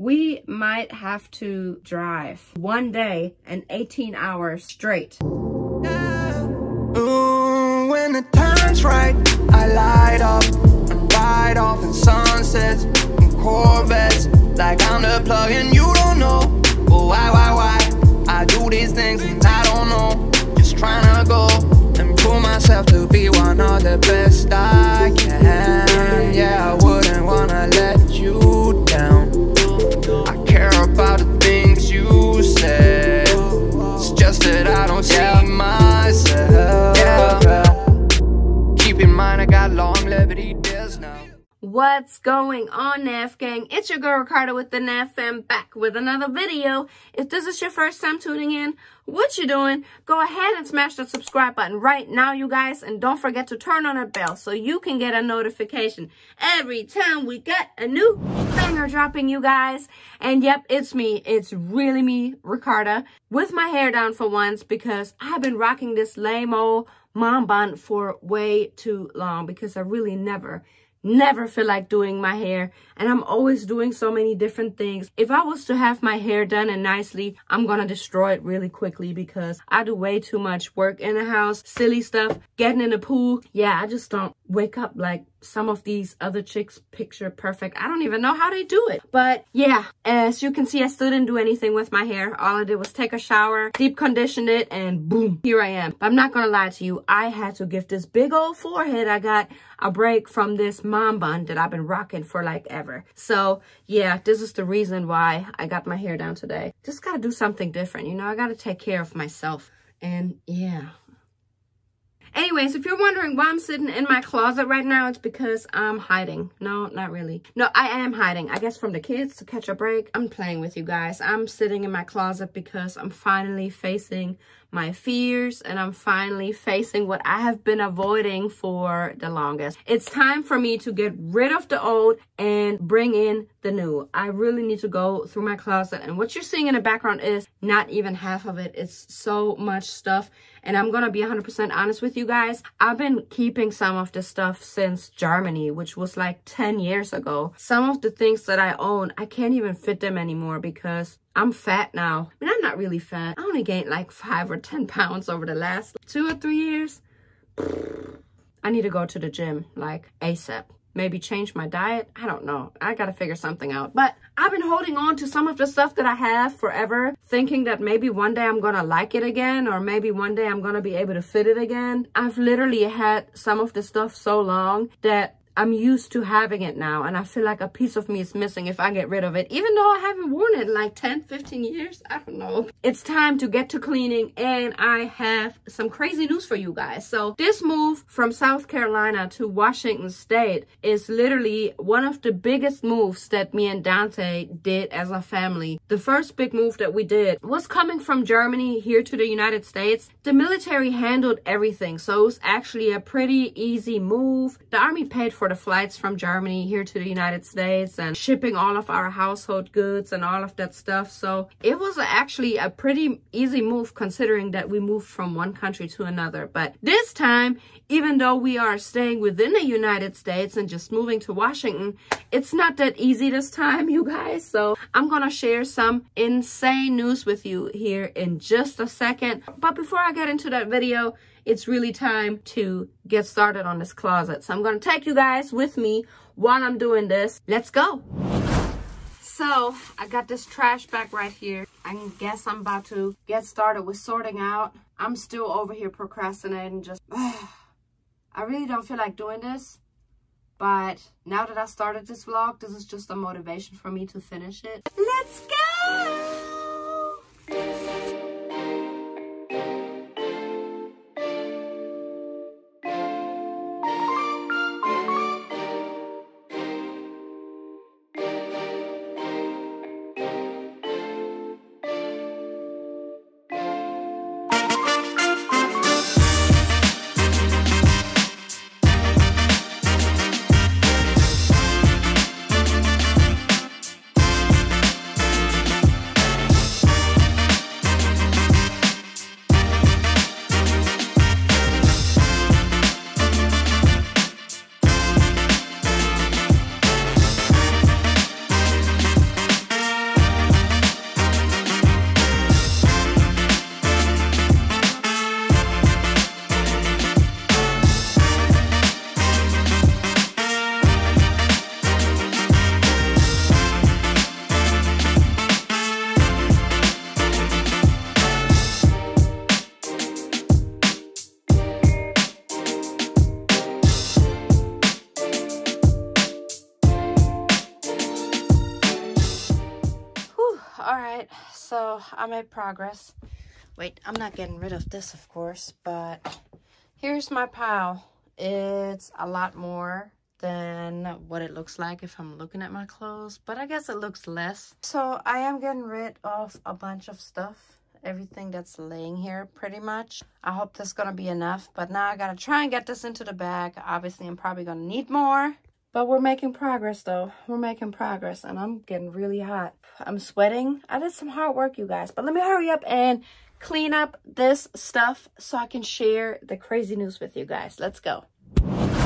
We might have to drive one day and 18 hours straight. Ooh, when it turns right, I light up and ride off in sunsets and Corvettes. Like I'm the plug and you don't know. Oh, why? I do these things and I don't know. Just trying to go and prove myself to be one of the best I can. Yeah, I wouldn't want to let you down. I care about the things you said. It's just that I don't see myself. Keep in mind I got long levity days now. What's going on, Nev gang? It's your girl Ricarda with the Nev Fam, back with another video. If this is your first time tuning in, what you doing? Go ahead and smash the subscribe button right now, you guys, and don't forget to turn on the bell so you can get a notification every time we get a new banger dropping, you guys. And yep, it's me. It's really me, Ricarda, with my hair down for once, because I've been rocking this lame-o mom bun for way too long, because I really never feel like doing my hair, and I'm always doing so many different things. If I was to have my hair done and nicely, I'm gonna destroy it really quickly, because I do way too much work in the house, silly stuff, getting in the pool. Yeah, I just don't wake up like some of these other chicks, picture perfect. I don't even know how they do it. But yeah, as you can see, I still didn't do anything with my hair. All I did was take a shower, deep conditioned it, and boom, here I am. But I'm not gonna lie to you, I had to give this big old forehead I got a break from this mom bun that I've been rocking for like ever. So yeah, this is the reason why I got my hair down today. Just gotta do something different, you know? I gotta take care of myself. And yeah. Anyways, if you're wondering why I'm sitting in my closet right now, it's because I'm hiding. No, not really. No, I am hiding, I guess, from the kids to catch a break. I'm playing with you guys. I'm sitting in my closet because I'm finally facing my fears, and I'm finally facing what I have been avoiding for the longest. It's time for me to get rid of the old and bring in the new. I really need to go through my closet, and what you're seeing in the background is not even half of it. It's so much stuff, and I'm gonna be 100% honest with you guys. I've been keeping some of the stuff since Germany, which was like 10 years ago. Some of the things that I own, I can't even fit them anymore because I'm fat now. I mean, I'm not really fat. I only gained like 5 or 10 pounds over the last 2 or 3 years. I need to go to the gym like ASAP. Maybe change my diet. I don't know. I gotta figure something out. But I've been holding on to some of the stuff that I have forever, thinking that maybe one day I'm gonna like it again, or maybe one day I'm gonna be able to fit it again. I've literally had some of the stuff so long that I'm used to having it now, and I feel like a piece of me is missing if I get rid of it, even though I haven't worn it in like 10, 15 years. I don't know. It's time to get to cleaning, and I have some crazy news for you guys. So this move from South Carolina to Washington State is literally one of the biggest moves that me and Dante did as a family. The first big move that we did was coming from Germany here to the United States. The military handled everything, so it was actually a pretty easy move. The army paid for the flights from Germany here to the United States and shipping all of our household goods and all of that stuff. So it was actually a pretty easy move, considering that we moved from one country to another. But this time, even though we are staying within the United States and just moving to Washington, it's not that easy this time, you guys. So I'm gonna share some insane news with you here in just a second. But before I get into that video, it's really time to get started on this closet. So I'm gonna take you guys with me while I'm doing this. Let's go. So I got this trash bag right here. I guess I'm about to get started with sorting out. I'm still over here procrastinating, just, I really don't feel like doing this. But now that I started this vlog, this is just a motivation for me to finish it. Let's go. alright, so I made progress. Wait, I'm not getting rid of this, of course, but here's my pile. It's a lot more than what it looks like if I'm looking at my clothes, but I guess it looks less. So I am getting rid of a bunch of stuff, everything that's laying here pretty much. I hope that's gonna be enough, but now I gotta try and get this into the bag. Obviously I'm probably gonna need more, but we're making progress though. We're making progress, and I'm getting really hot. I'm sweating. I did some hard work, you guys, but let me hurry up and clean up this stuff so I can share the crazy news with you guys. Let's go.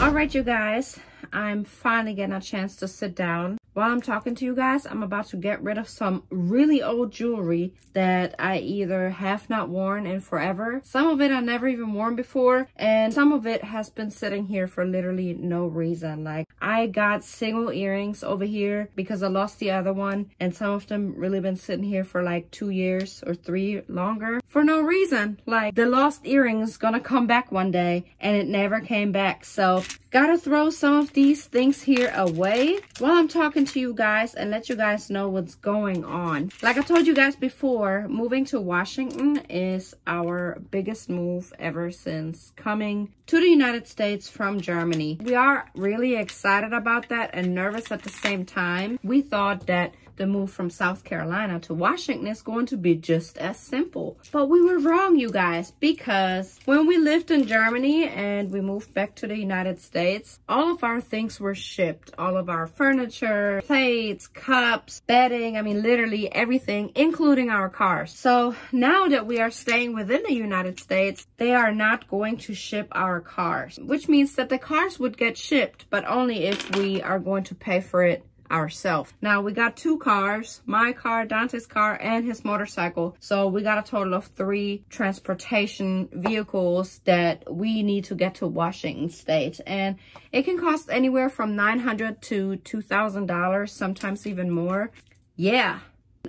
All right, you guys, I'm finally getting a chance to sit down. While I'm talking to you guys, I'm about to get rid of some really old jewelry that I either have not worn in forever. Some of it I never even worn before, and some of it has been sitting here for literally no reason. Like, I got single earrings over here because I lost the other one, and some of them really been sitting here for like 2 years or three longer for no reason. Like, the lost earring is gonna come back one day, and it never came back. So gotta throw some of these things here away while I'm talking to you guys and let you guys know what's going on. Like I told you guys before, moving to Washington is our biggest move ever since coming to the United States from Germany. We are really excited about that and nervous at the same time. We thought that the move from South Carolina to Washington is going to be just as simple. But we were wrong, you guys, because when we lived in Germany and we moved back to the United States, all of our things were shipped. All of our furniture, plates, cups, bedding, I mean, literally everything, including our cars. So now that we are staying within the United States, they are not going to ship our cars, which means that the cars would get shipped, but only if we are going to pay for it ourselves. Now we got two cars, my car, Dante's car, and his motorcycle. So we got a total of 3 transportation vehicles that we need to get to Washington State, and it can cost anywhere from $900 to $2,000, sometimes even more. Yeah,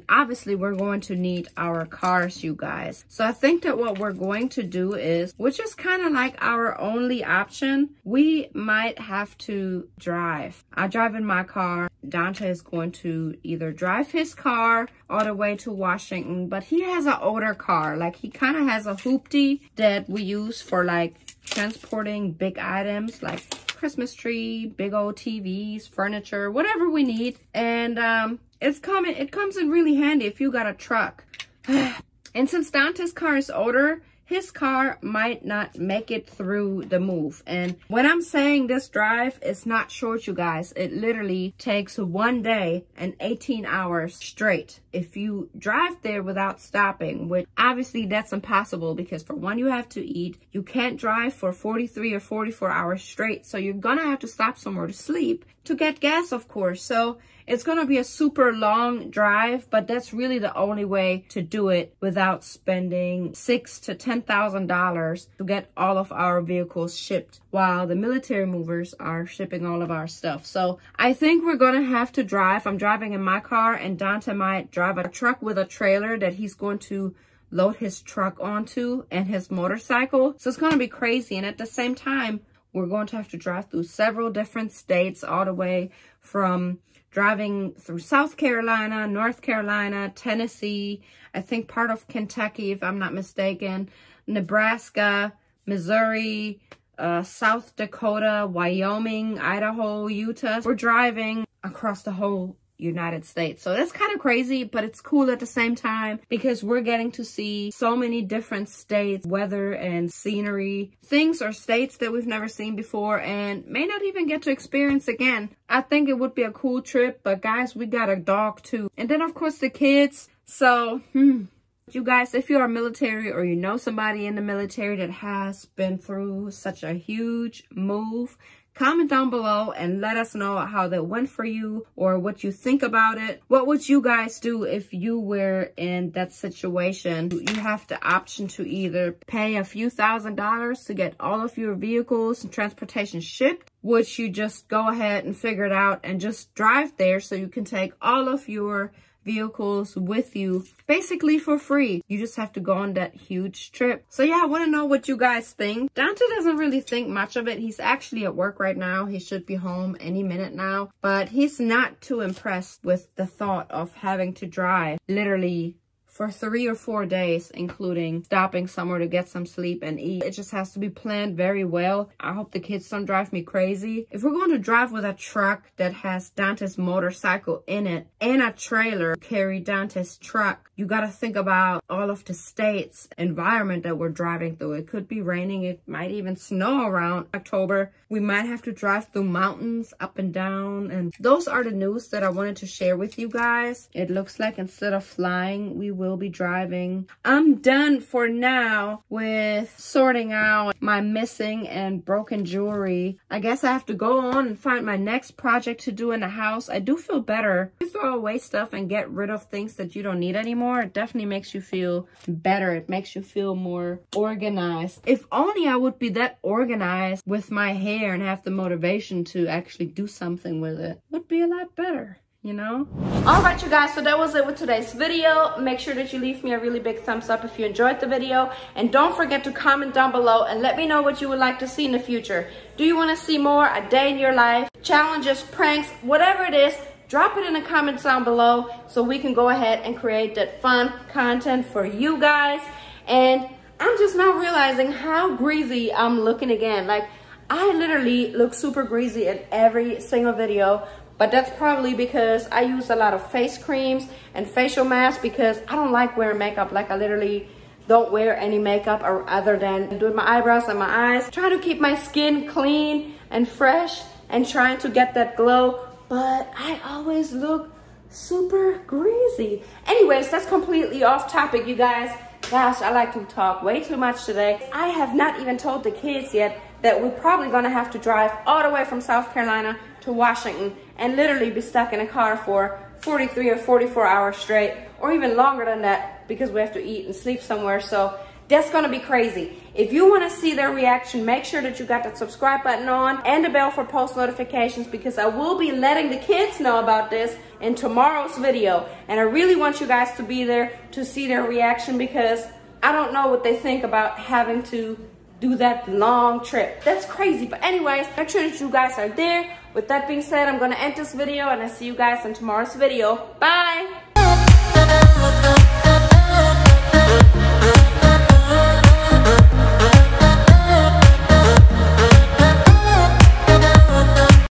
obviously we're going to need our cars, you guys. So I think that what we're going to do is, which is kind of like our only option, we might have to drive. I drive in my car. Dante is going to either drive his car all the way to Washington, but he has an older car. Like, he kind of has a hoopty that we use for like transporting big items like Christmas tree, big old TVs, furniture, whatever we need. And it comes in really handy if you got a truck. And since Dante's car is older, his car might not make it through the move. And when I'm saying this drive is not short, you guys, it literally takes 1 day and 18 hours straight if you drive there without stopping, which obviously that's impossible because for one, you have to eat. You can't drive for 43 or 44 hours straight. So you're gonna have to stop somewhere to sleep, to get gas, of course. So it's gonna be a super long drive, but that's really the only way to do it without spending $6,000 to $10,000 to get all of our vehicles shipped while the military movers are shipping all of our stuff. So I think we're gonna have to drive. I'm driving in my car, and Dante might drive a truck with a trailer that he's going to load his truck onto and his motorcycle. So it's gonna be crazy. And at the same time, we're going to have to drive through several different states, all the way from driving through South Carolina, North Carolina, Tennessee, I think part of Kentucky, if I'm not mistaken, Nebraska, Missouri, South Dakota, Wyoming, Idaho, Utah. We're driving across the whole United States. So that's kind of crazy, but it's cool at the same time because we're getting to see so many different states, weather and scenery, things or states that we've never seen before and may not even get to experience again. I think it would be a cool trip, but guys, we got a dog too. And then of course the kids. So, you guys, if you are military or you know somebody in the military that has been through such a huge move, comment down below and let us know how that went for you or what you think about it. What would you guys do if you were in that situation? You have the option to either pay a few $1,000s to get all of your vehicles and transportation shipped, which you just go ahead and figure it out and just drive there so you can take all of your vehicles with you basically for free. You just have to go on that huge trip. So yeah, I want to know what you guys think. Dante doesn't really think much of it. He's actually at work right now. He should be home any minute now, but he's not too impressed with the thought of having to drive literally for 3 or 4 days, including stopping somewhere to get some sleep and eat. It just has to be planned very well. I hope the kids don't drive me crazy. If we're going to drive with a truck that has Dante's motorcycle in it and a trailer to carry Dante's truck, you gotta think about all of the state's environment that we're driving through. It could be raining, it might even snow around October. We might have to drive through mountains up and down. And those are the news that I wanted to share with you guys. It looks like instead of flying, we will be driving. I'm done for now with sorting out my missing and broken jewelry. I guess I have to go on and find my next project to do in the house. I do feel better. You throw away stuff and get rid of things that you don't need anymore. It definitely makes you feel better. It makes you feel more organized. If only I would be that organized with my hair and have the motivation to actually do something with it. Would be a lot better. You know? All right, you guys, so that was it with today's video. Make sure that you leave me a really big thumbs up if you enjoyed the video, and don't forget to comment down below and let me know what you would like to see in the future. Do you want to see more? A day in your life, challenges, pranks, whatever it is, drop it in the comments down below so we can go ahead and create that fun content for you guys. And I'm just now realizing how greasy I'm looking again. Like, I literally look super greasy in every single video. But that's probably because I use a lot of face creams and facial masks because I don't like wearing makeup. Like, I literally don't wear any makeup or other than doing my eyebrows and my eyes. Try to keep my skin clean and fresh and trying to get that glow. But I always look super greasy. Anyways, that's completely off topic, you guys. Gosh, I like to talk way too much today. I have not even told the kids yet that we're probably gonna have to drive all the way from South Carolina to Washington and literally be stuck in a car for 43 or 44 hours straight, or even longer than that, because we have to eat and sleep somewhere. So that's gonna be crazy. If you wanna see their reaction, make sure that you got that subscribe button on and the bell for post notifications, because I will be letting the kids know about this in tomorrow's video. And I really want you guys to be there to see their reaction, because I don't know what they think about having to do that long trip. That's crazy. But anyways, make sure that you guys are there. With that being said, I'm gonna end this video, and I'll see you guys in tomorrow's video. Bye!